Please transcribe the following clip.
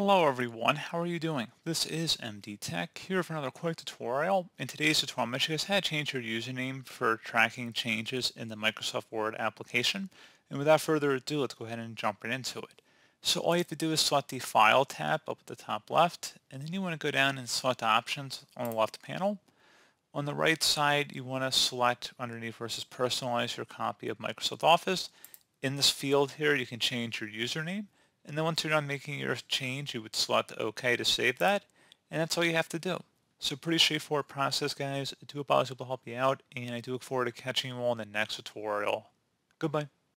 Hello everyone, how are you doing? This is MD Tech here for another quick tutorial. In today's tutorial, I'm going to show you guys how to change your username for tracking changes in the Microsoft Word application. And without further ado, let's go ahead and jump right into it. So all you have to do is select the File tab up at the top left, and then you want to go down and select Options on the left panel. On the right side, you want to select underneath versus personalize your copy of Microsoft Office. In this field here, you can change your username. And then once you're done making your change, you would select OK to save that, and that's all you have to do. So pretty straightforward process, guys. I do apologize to help you out, and I do look forward to catching you all in the next tutorial. Goodbye.